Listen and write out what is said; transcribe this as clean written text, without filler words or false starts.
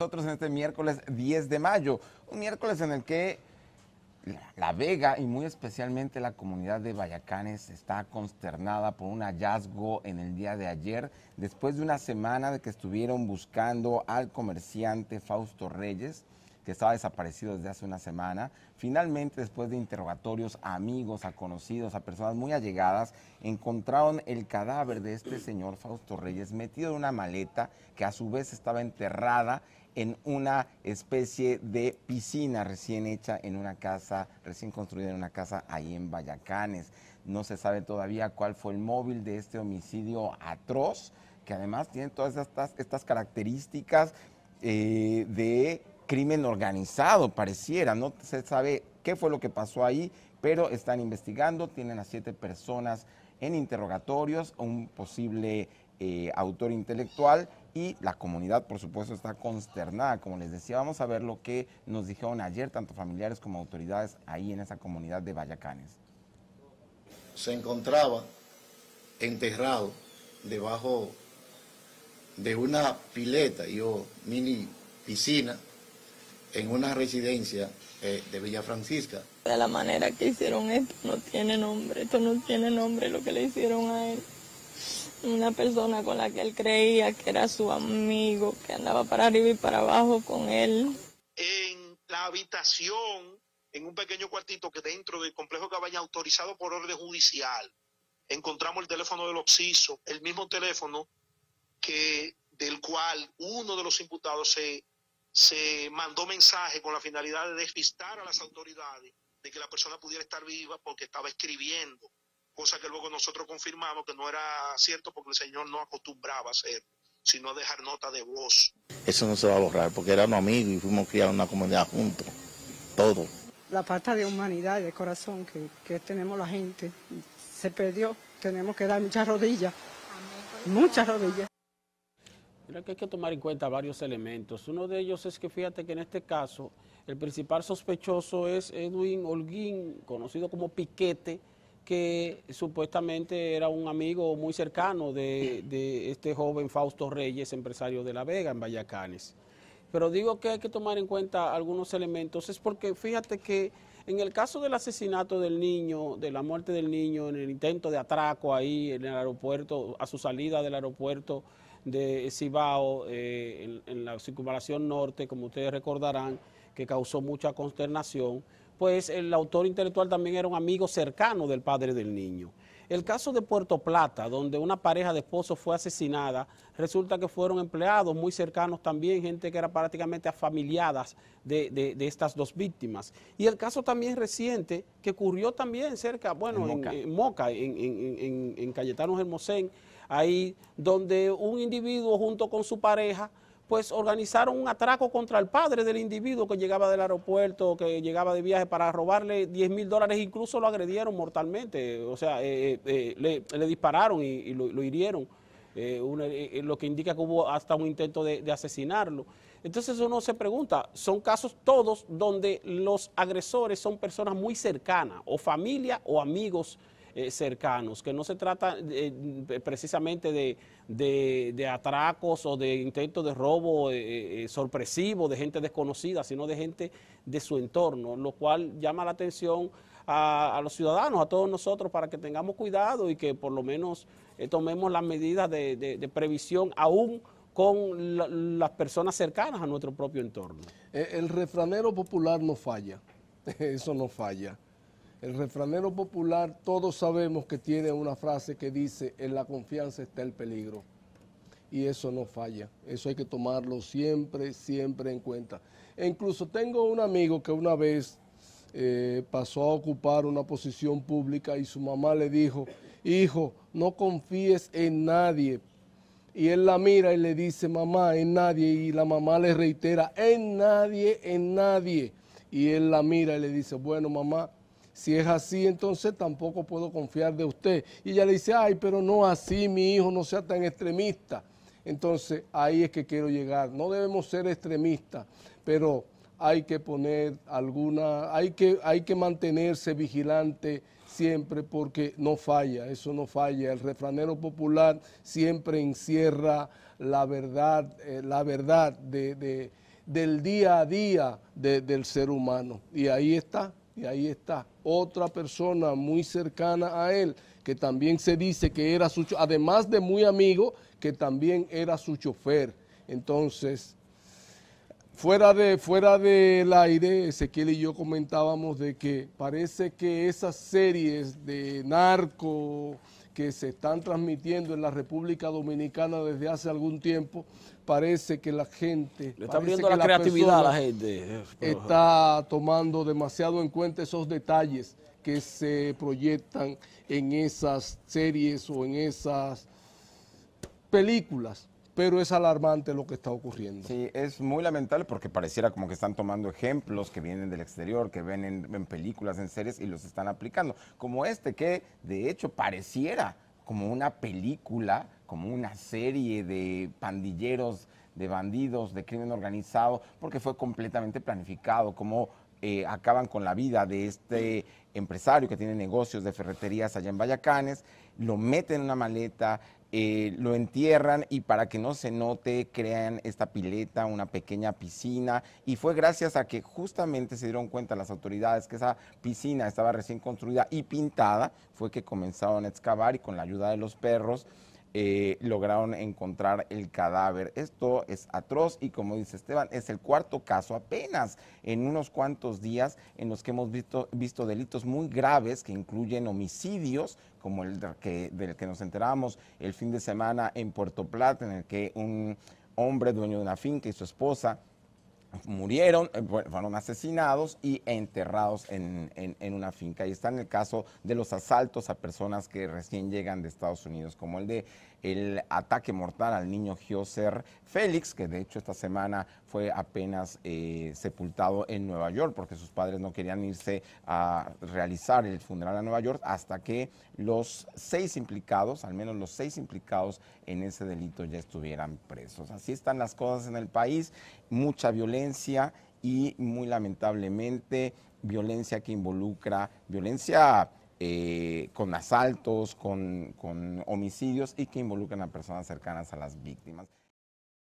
Nosotros en este miércoles 10 de mayo, un miércoles en el que La Vega y muy especialmente la comunidad de Vallacanes está consternada por un hallazgo en el día de ayer, después de una semana de que estuvieron buscando al comerciante Fausto Reyes, que estaba desaparecido desde hace una semana. Finalmente, después de interrogatorios a amigos, a conocidos, a personas muy allegadas, encontraron el cadáver de este señor Fausto Reyes metido en una maleta que a su vez estaba enterrada en una especie de piscina recién hecha en una casa, recién construida en una casa ahí en Bayacanes. No se sabe todavía cuál fue el móvil de este homicidio atroz, que además tiene todas estas características de crimen organizado, pareciera. No se sabe qué fue lo que pasó ahí, pero están investigando, tienen a 7 personas en interrogatorios, un posible autor intelectual, y la comunidad, por supuesto, está consternada. Como les decía, vamos a ver lo que nos dijeron ayer tanto familiares como autoridades ahí en esa comunidad de Vallacanes. Se encontraba enterrado debajo de una pileta y o mini piscina en una residencia de Villa Francisca. De la manera que hicieron esto no tiene nombre lo que le hicieron a él. Una persona con la que él creía que era su amigo, que andaba para arriba y para abajo con él. En la habitación, en un pequeño cuartito que dentro del complejo Cabaña, autorizado por orden judicial, encontramos el teléfono del occiso, el mismo teléfono del cual uno de los imputados se mandó mensaje con la finalidad de despistar a las autoridades de que la persona pudiera estar viva porque estaba escribiendo, cosa que luego nosotros confirmamos que no era cierto porque el señor no acostumbraba a hacer, sino a dejar nota de voz. Eso no se va a borrar porque éramos amigos y fuimos criados en una comunidad juntos, todo. La falta de humanidad y de corazón que tenemos la gente se perdió, tenemos que dar muchas rodillas, muchas rodillas. Creo que hay que tomar en cuenta varios elementos. Uno de ellos es que fíjate que en este caso el principal sospechoso es Edwin Holguín, conocido como Piquete, que supuestamente era un amigo muy cercano de este joven Fausto Reyes, empresario de La Vega en Vallacanes. Pero digo que hay que tomar en cuenta algunos elementos, es porque fíjate que en el caso del asesinato del niño, de la muerte del niño, en el intento de atraco ahí en el aeropuerto, a su salida del aeropuerto de Cibao, en la Circunvalación Norte, como ustedes recordarán, que causó mucha consternación, pues el autor intelectual también era un amigo cercano del padre del niño. El caso de Puerto Plata, donde una pareja de esposos fue asesinada, resulta que fueron empleados muy cercanos también, gente que era prácticamente afamiliadas de estas dos víctimas. Y el caso también reciente, que ocurrió también cerca, bueno, en Moca, en Cayetano Germosén, ahí donde un individuo junto con su pareja pues organizaron un atraco contra el padre del individuo que llegaba del aeropuerto, que llegaba de viaje para robarle $10.000, incluso lo agredieron mortalmente, o sea, le dispararon y lo hirieron, lo que indica que hubo hasta un intento de asesinarlo. Entonces uno se pregunta, son casos todos donde los agresores son personas muy cercanas, o familia o amigos cercanos, que no se trata precisamente de atracos o de intentos de robo sorpresivo de gente desconocida, sino de gente de su entorno, lo cual llama la atención a los ciudadanos, a todos nosotros, para que tengamos cuidado y que por lo menos tomemos las medidas de previsión aún con las personas cercanas a nuestro propio entorno. El refranero popular no falla, eso no falla. El refranero popular, todos sabemos que tiene una frase que dice, en la confianza está el peligro. Y eso no falla, eso hay que tomarlo siempre, siempre en cuenta. E incluso tengo un amigo que una vez pasó a ocupar una posición pública y su mamá le dijo, hijo, no confíes en nadie. Y él la mira y le dice, mamá, en nadie. Y la mamá le reitera, en nadie, en nadie. Y él la mira y le dice, bueno, mamá, si es así, entonces tampoco puedo confiar de usted. Y ella le dice, ay, pero no así, mi hijo, no sea tan extremista. Entonces, ahí es que quiero llegar. No debemos ser extremistas, pero hay que poner alguna, hay que mantenerse vigilante siempre porque no falla, eso no falla. El refranero popular siempre encierra la verdad del día a día del ser humano. Y ahí está otra persona muy cercana a él, que también se dice que era su, además de muy amigo, que también era su chofer. Entonces, fuera del aire, Ezequiel y yo comentábamos de que parece que esas series de narco que se están transmitiendo en la República Dominicana desde hace algún tiempo, parece que la gente... Le está abriendo la creatividad a la gente. Está tomando demasiado en cuenta esos detalles que se proyectan en esas series o en esas películas. Pero es alarmante lo que está ocurriendo. Sí, es muy lamentable porque pareciera como que están tomando ejemplos que vienen del exterior, que ven en películas, en series y los están aplicando. Como este que, de hecho, pareciera como una película, como una serie de pandilleros, de bandidos, de crimen organizado, porque fue completamente planificado, como acaban con la vida de este empresario que tiene negocios de ferreterías allá en Vallacanes, lo meten en una maleta, lo entierran y para que no se note crean esta pileta, una pequeña piscina, y fue gracias a que justamente se dieron cuenta las autoridades que esa piscina estaba recién construida y pintada, fue que comenzaron a excavar y con la ayuda de los perros lograron encontrar el cadáver. Esto es atroz y, como dice Esteban, es el cuarto caso apenas en unos cuantos días en los que hemos visto delitos muy graves que incluyen homicidios, como el del que nos enteramos el fin de semana en Puerto Plata, en el que un hombre dueño de una finca y su esposa murieron, fueron asesinados y enterrados en una finca. Y está en el caso de los asaltos a personas que recién llegan de Estados Unidos, como el de el ataque mortal al niño Gioser Félix, que de hecho esta semana fue apenas sepultado en Nueva York, porque sus padres no querían irse a realizar el funeral a Nueva York hasta que los seis implicados, al menos los seis implicados en ese delito, ya estuvieran presos. Así están las cosas en el país, mucha violencia y, muy lamentablemente, violencia que involucra violencia con asaltos, con homicidios y que involucran a personas cercanas a las víctimas.